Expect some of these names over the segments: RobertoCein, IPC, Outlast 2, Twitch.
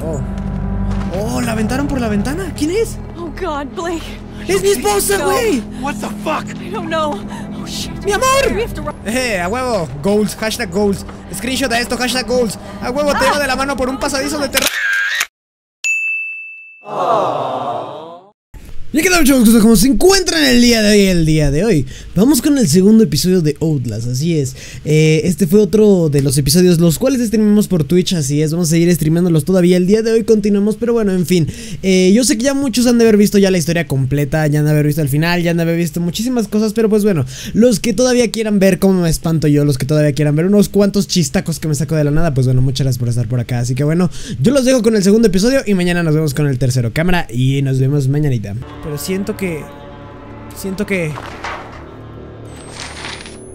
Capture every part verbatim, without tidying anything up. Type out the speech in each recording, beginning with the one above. Oh. Oh, la aventaron por la ventana. ¿Quién es? Oh God, Blake. Es mi esposa, güey. What the fuck? I don't know. Oh shit. Mi amor. Eh, a huevo. Goals. Hashtag goals. Screenshot a esto. Hashtag goals. A huevo, te llevo de la mano por un pasadizo de terror. Y qué tal, chavos, como se encuentran el día de hoy, el día de hoy vamos con el segundo episodio de Outlast, así es. eh, Este fue otro de los episodios los cuales streamamos por Twitch, así es. Vamos a seguir streamándolos todavía, el día de hoy continuamos. Pero bueno, en fin, eh, yo sé que ya muchos han de haber visto ya la historia completa, ya han de haber visto el final, ya han de haber visto muchísimas cosas. Pero pues bueno, los que todavía quieran ver cómo me espanto yo, los que todavía quieran ver unos cuantos chistacos que me saco de la nada, pues bueno, muchas gracias por estar por acá. Así que bueno, yo los dejo con el segundo episodio y mañana nos vemos con el tercero. Cámara, y nos vemos mañanita. Pero siento que... Siento que...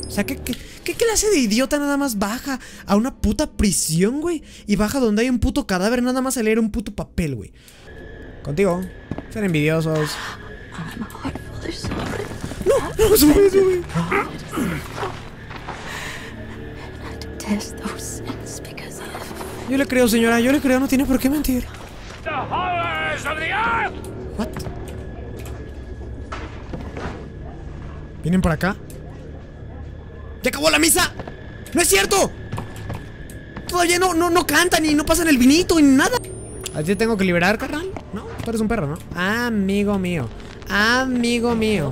O sea, ¿qué, qué, qué clase de idiota nada más baja a una puta prisión, güey? Y baja donde hay un puto cadáver nada más a leer un puto papel, güey. Contigo. Ser envidiosos. No, no, sube, sube. Yo le creo, señora, yo le creo, no tiene por qué mentir. What? ¿Vienen por acá? ¡Ya acabó la misa! ¡No es cierto! Todavía no, no, no cantan y no pasan el vinito y nada. ¿A ti te tengo que liberar, carnal? No, tú eres un perro, ¿no? Amigo mío. Amigo mío.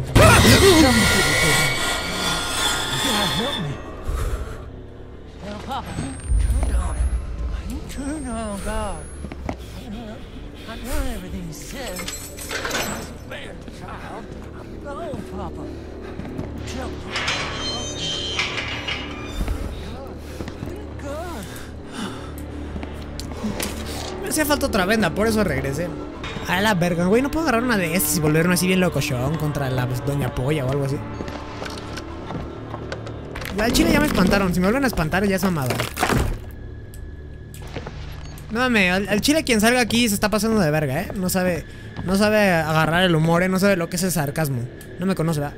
Me hacía falta otra venda, por eso regresé. A la verga, güey, no puedo agarrar una de estas y volverme así bien locochón contra la pues, doña Polla o algo así. Ya al chile ya me espantaron, si me vuelven a espantar ya es mamada. No mames, al, al chile quien salga aquí se está pasando de verga, eh. No sabe, no sabe agarrar el humor, eh. No sabe lo que es el sarcasmo. No me conoce, ¿verdad?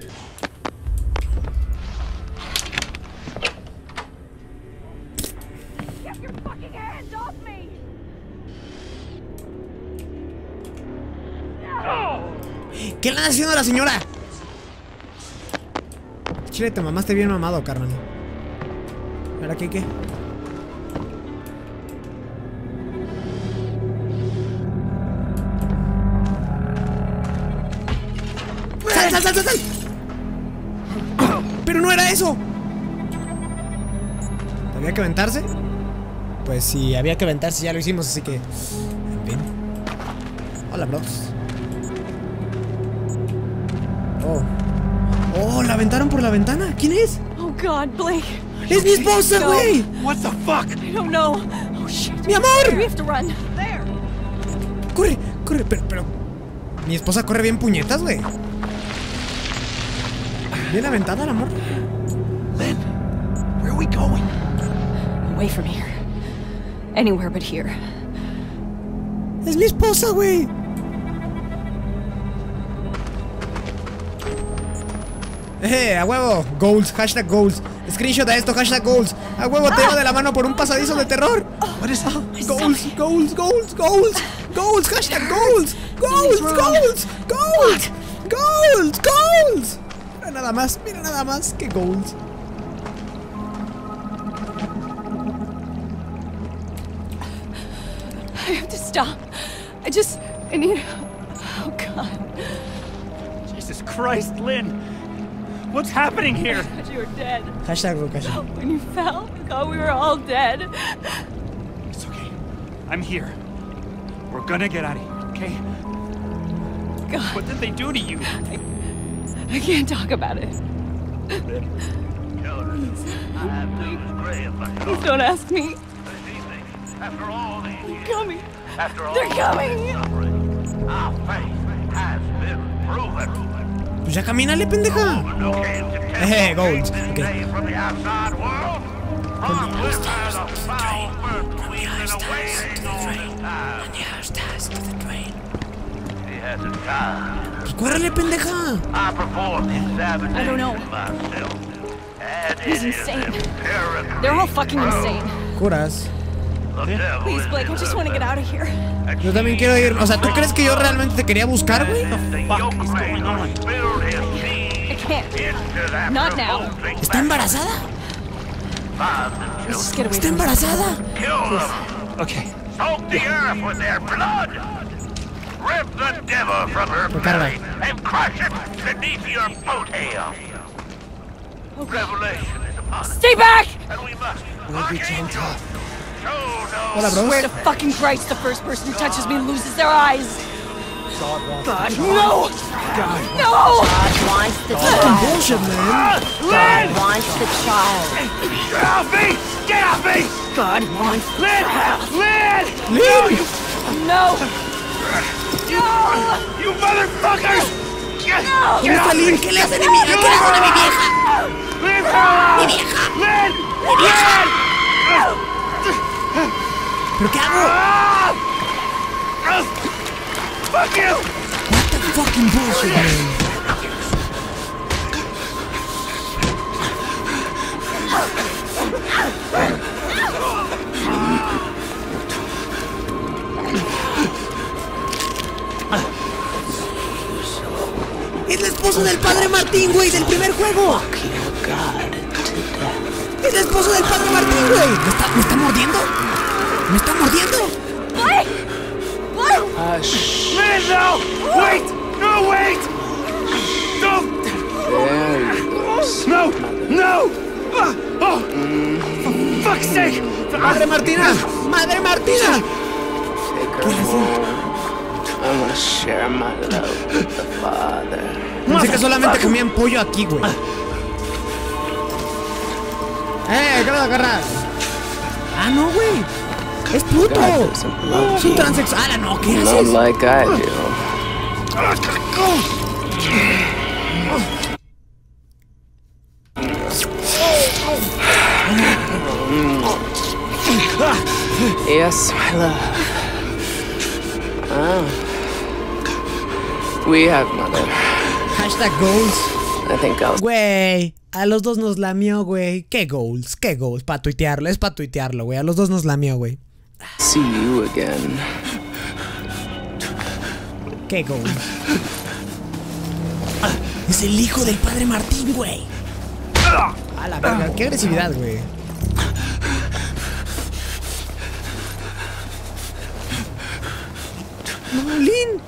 ¿Qué le está haciendo a la señora? Chile, te mamaste bien mamado, carnal. ¿Para qué qué? ¡Sal, sal, sal, sal! ¡Pero no era eso! ¿Había que aventarse? Pues sí, había que aventarse, ya lo hicimos, así que... En fin. Hola, bros. Oh. Oh, la aventaron por la ventana. ¿Quién es? Oh God, Blake. Es mi esposa, güey. What the fuck? I don't know. Oh shit. Mi amor. We have to run. There. Corre, corre, pero, pero. Mi esposa corre bien puñetas, güey. Bien aventada, el amor. Lynn, where are we going? Away from here. Anywhere but here. Es mi esposa, güey. Eh, a huevo, goals, hashtag goals. Screenshot a esto, hashtag goals. A huevo, te llevo de la mano por un pasadizo de terror. What is that? Goals, goals, goals, goals, goals, hashtag goals, goals, goals, goals, goals, goals. Mira nada más, mira nada más que goals. I have to stop. I just, I need. Oh God. Jesus Christ, Lynn. What's happening here? You were dead. Hashtag Rokashin. When you fell, we thought we were all dead. It's okay. I'm here. We're gonna get out of here, okay? God. What did they do to you? I, I can't talk about it. Please don't ask me. After all these years, they're coming. After all they're coming. Our faith has been proven. Pues ya camínale, pendeja. Eh, gold. Okay. Pues cuárrele, pendeja. I don't know. He's insane. They're all fucking insane. Curas. Please, Blake, I just want to get out of here. Yo también quiero ir. O sea, ¿tú crees que yo realmente te quería buscar, güey? ¿Está embarazada? ¿Está embarazada? Okay. Stay back! Hola, bro. Swear to fucking Christ, the first person who touches me loses their eyes. God, no! God, no! God wants the child. Fucking bullshit, man. God wants the child. Get off me! Get off me! God wants the child. Lynn! Lynn! No! No! You motherfuckers! No! ¿Qué le hacen a mi vieja? ¡Lynn! ¡Mi vieja! ¡Lynn! ¡Mi vieja! ¿Pero qué hago? Fuck you. What the fucking bullshit, man. Es la esposa del padre Martín, güey, del primer juego. Es la esposa del padre Martín, güey. ¿Me está, me está mordiendo? ¿Me está mordiendo? Blake! Blake! Uh, shh. Lynn, no! Wait! No, wait! Don't! No! No! Oh! For fuck's sake! Madre Martina! Madre Martina! ¿Qué hace? I'm gonna share my love with the father. Pensé que solamente comían pollo aquí, güey. ¡Eh! ¿Qué me lo agarras? ¡Ah, no, güey! ¡Es puto! ¡Es un transexual! ¡No! ¿Qué haces? Yes, my love. Oh. We have mother. Hashtag goals. I think I'll... Güey. A los dos nos lamió, güey. ¿Qué goals? ¿Qué goals? Para tuitearlo. Es para tuitearlo, güey. A los dos nos lamió, güey. See you again. ¿Qué goal? Es el hijo del padre Martín, güey. A la verga, qué agresividad, güey. No, Lynn.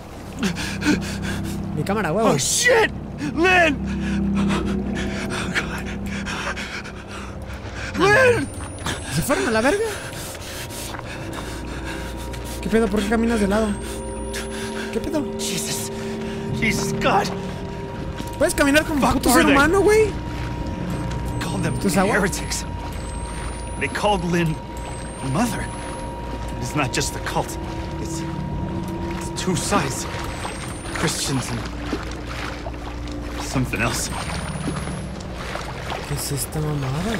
Mi cámara, huevo. Oh shit, Lynn. Oh, Lynn. ¿Se fueron a la verga? ¿Qué pedo? ¿Por qué caminas de lado? ¿Qué pedo? Jesus, Jesus God. ¿Puedes caminar como un puto ser humano, güey? Called them heretics. They called Lynn mother. It's not just the cult. It's, it's two sides, Christians and something else. ¿Qué es esta mamada,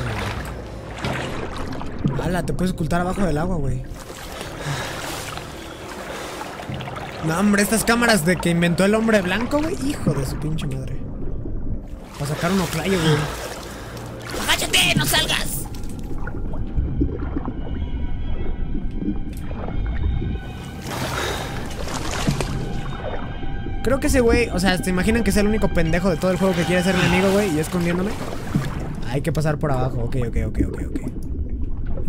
güey? Ala, te puedes ocultar abajo del agua, güey. No, hombre, estas cámaras de que inventó el hombre blanco, güey. Hijo de su pinche madre. Va a sacar un oclayo, güey. ¡Agáchate! ¡No salgas! Creo que ese güey, o sea, ¿se imaginan que sea el único pendejo de todo el juego que quiere ser mi amigo, güey? Y escondiéndome. Hay que pasar por abajo. Ok, ok, ok, ok, ok.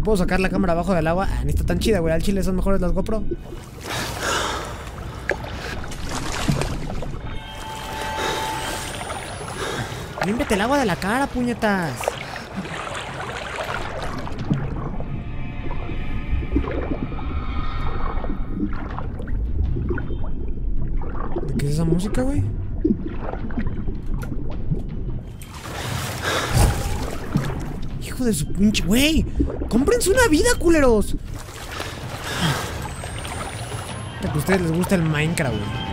¿Puedo sacar la cámara abajo del agua? Ah, ni está tan chida, güey. Al chile son mejores las GoPro. Límpiate el agua de la cara, puñetas. ¿De qué es esa música, güey? Hijo de su pinche... ¡Güey! ¡Cómprense una vida, culeros! Que a ustedes les gusta el Minecraft, güey.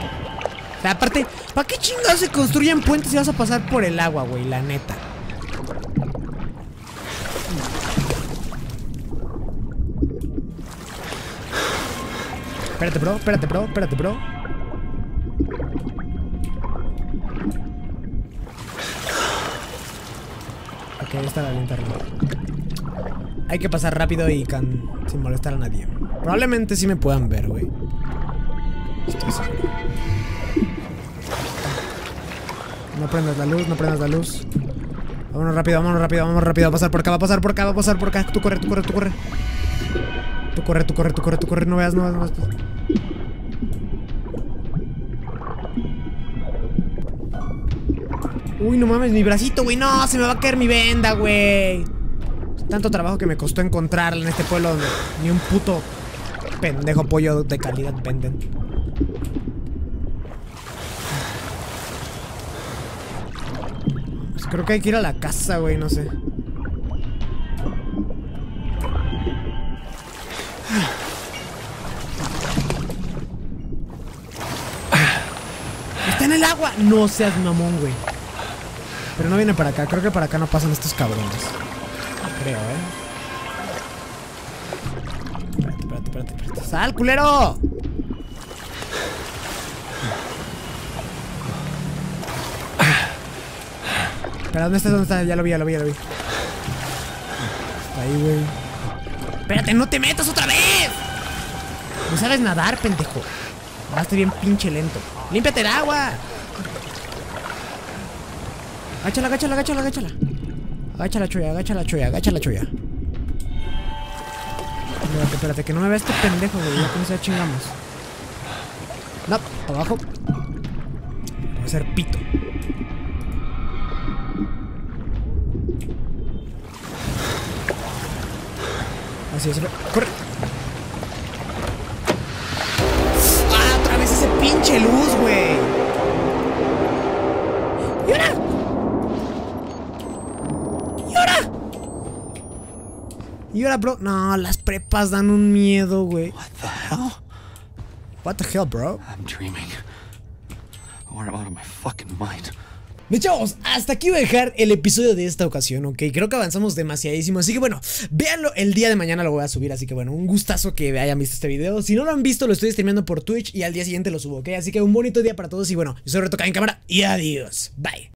Aparte, ¿para qué chingados se construyen puentes si vas a pasar por el agua, güey? La neta. Espérate, bro, espérate, bro, espérate, bro. Ok, ahí está la linterna. Hay que pasar rápido y can... sin molestar a nadie. Probablemente sí me puedan ver, güey. Estoy seguro. No prendas la luz, no prendas la luz. Vámonos rápido, vámonos rápido, vámonos rápido. Va a pasar por acá, va a pasar por acá, va a pasar por acá. Tú corre, tú corre, tú corre. Tú corre, tú corre, tú corre, tú corre. No veas, no veas, no veas. Uy, no mames, mi bracito, güey. No, se me va a caer mi venda, güey. Tanto trabajo que me costó encontrarla en este pueblo donde ni un puto pendejo pollo de calidad venden. Pues creo que hay que ir a la casa, güey, no sé. ¡Está en el agua! No seas mamón, güey. Pero no viene para acá, creo que para acá no pasan estos cabrones. Creo, eh. Espérate, espérate, espérate, espérate. ¡Sal, culero! Espera, ¿dónde estás? ¿Dónde estás? Ya lo vi, ya lo vi, ya lo vi. Está ahí, güey. Espérate, no te metas otra vez. No sabes nadar, pendejo. Nadaste bien pinche lento. Límpiate el agua. Agáchala, agáchala, agáchala, agáchala. Agáchala, chuya, agáchala, chuya, agáchala, chuya. Espérate, espérate, que no me vea este pendejo, güey. Ya cómo se chingamos. No, para abajo. Voy a ser pito. Así es, corre. ¡Ah, otra vez ese pinche luz, güey! ¡Y ahora! ¡Y ahora! ¡Y ahora, bro! No, las prepas dan un miedo, güey. What the hell? What the hell, bro? I'm dreaming. I'm out of my fucking mind. Mis chavos, hasta aquí voy a dejar el episodio de esta ocasión, ok, creo que avanzamos demasiadísimo, así que bueno, véanlo, el día de mañana lo voy a subir, así que bueno, un gustazo que hayan visto este video, si no lo han visto lo estoy streameando por Twitch y al día siguiente lo subo, ok, así que un bonito día para todos y bueno, yo soy RobertoCein en cámara y adiós, bye.